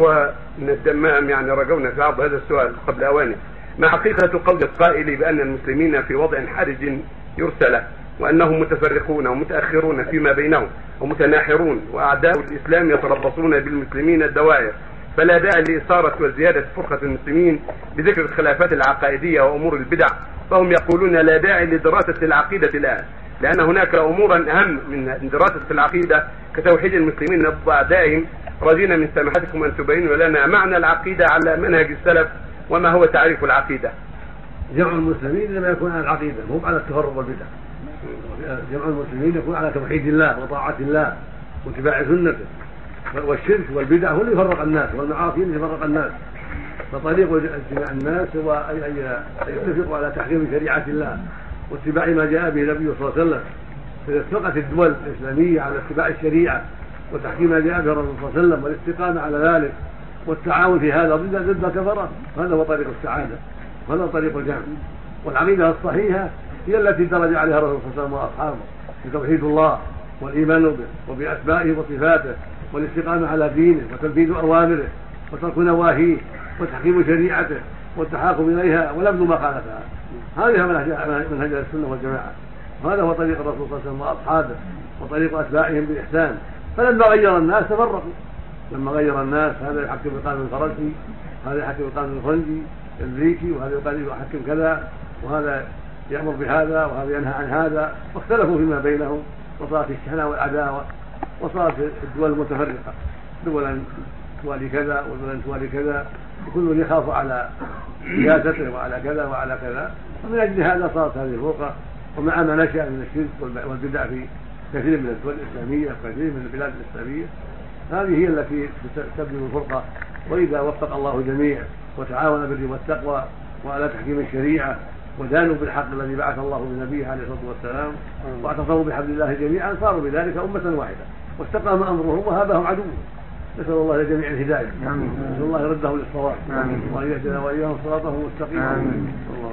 ومن الدمام يعني رجونا في عرض هذا السؤال قبل أوانه. ما حقيقة قول القائل بأن المسلمين في وضع حرج يرسل، وأنهم متفرقون ومتأخرون فيما بينهم ومتناحرون، وأعداء الإسلام يتربصون بالمسلمين الدوائر، فلا داعي لإثارة وزيادة فرقة المسلمين بذكر الخلافات العقائدية وأمور البدع، فهم يقولون لا داعي لدراسة العقيدة الآن، لأن هناك أمورا أهم من دراسة العقيدة كتوحيد المسلمين ضد أعدائهم. رجينا من سماحتكم أن تبينوا لنا معنى العقيدة على منهج السلف، وما هو تعريف العقيدة؟ جمع المسلمين لما يكون على العقيدة، مو على التفرق والبدع. جمع المسلمين يكون على توحيد الله وطاعة الله واتباع سنته، والشرك والبدع هو اللي يفرق الناس، والمعاصي اللي يفرق الناس. فطريق اجتماع الناس هو أن يتفقوا على تحكيم شريعة الله واتباع ما جاء به النبي صلى الله عليه وسلم. فإذا اتفقت الدول الإسلامية على اتباع الشريعة وتحكيم ما جاء به الرسول صلى الله عليه وسلم والاستقامة على ذلك والتعاون في هذا ضد ما كفره، هذا هو طريق السعادة، هذا طريق الجمع. والعقيدة الصحيحة هي التي درج عليها الرسول صلى الله عليه وسلم وأصحابه، بتوحيد الله والإيمان به وبأسمائه وصفاته، والاستقامة على دينه وتنفيذ أوامره وترك نواهيه وتحكيم شريعته والتحاكم إليها ولبن ما خالفها. هذه منهج السنة والجماعة، هذا هو طريق الرسول صلى الله عليه وسلم وأصحابه وطريق أتباعهم بالإحسان. فلما غير الناس تفرقوا، لما غير الناس هذا يحكم بقانون الفرنسي، هذا يحكم بقانون الهندي الأمريكي، وهذا يحكم كذا، وهذا يأمر بهذا وهذا ينهى عن هذا، واختلفوا فيما بينهم وصارت الشحنة والعداوة، وصارت الدول المتفرقة دولا توالي كذا ودولا توالي كذا، وكل يخاف على سياسته وعلى كذا وعلى كذا. ومن أجل هذا صارت هذه الفرقة، ومع ما نشأ من الشرك والبدع في كثير من الدول الإسلامية وكثير من البلاد الإسلامية، هذه هي التي تبني الفرقة. وإذا وفق الله الجميع وتعاون بالبر والتقوى وعلى تحكيم الشريعة ودانوا بالحق الذي بعث الله بنبيه عليه الصلاة والسلام واعتصموا بحبل الله جميعا، صاروا بذلك أمة واحدة واستقام أمرهم وهابهم عدوهم. نسأل الله لجميع الهداية، نسأل الله رده للصواب وأن يهدنا وإياهم صراطه المستقيم.